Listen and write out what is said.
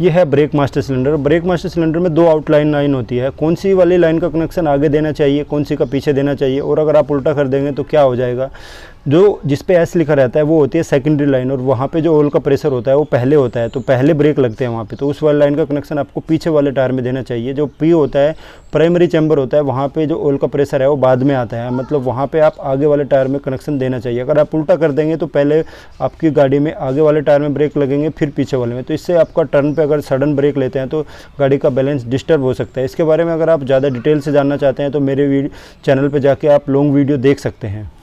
ये है brake master cylinder. Brake master cylinder में दो आउटलाइन लाइन होती है, कौन सी वाली लाइन का कनेक्शन आगे देना चाहिए, कौन सी का पीछे देना चाहिए, और अगर आप उल्टा कर देंगे तो क्या हो जाएगा। जो जिस पे एस लिखा रहता है वो होती है सेकेंडरी लाइन, और वहाँ पे जो ऑयल का प्रेशर होता है वो पहले होता है, तो पहले ब्रेक लगते हैं वहाँ पे, तो उस वाली लाइन का कनेक्शन आपको पीछे वाले टायर में देना चाहिए। जो पी होता है प्राइमरी चैम्बर होता है, वहाँ पे जो ऑयल का प्रेशर है वो बाद में आता है, मतलब वहाँ पे आप आगे वाले टायर में कनेक्शन देना चाहिए। अगर आप उल्टा कर देंगे तो पहले आपकी गाड़ी में आगे वाले टायर में ब्रेक लगेंगे फिर पीछे वाले में, तो इससे आपका टर्न पर अगर सडन ब्रेक लेते हैं तो गाड़ी का बैलेंस डिस्टर्ब हो सकता है। इसके बारे में अगर आप ज़्यादा डिटेल से जानना चाहते हैं तो मेरे चैनल पर जाके आप लॉन्ग वीडियो देख सकते हैं।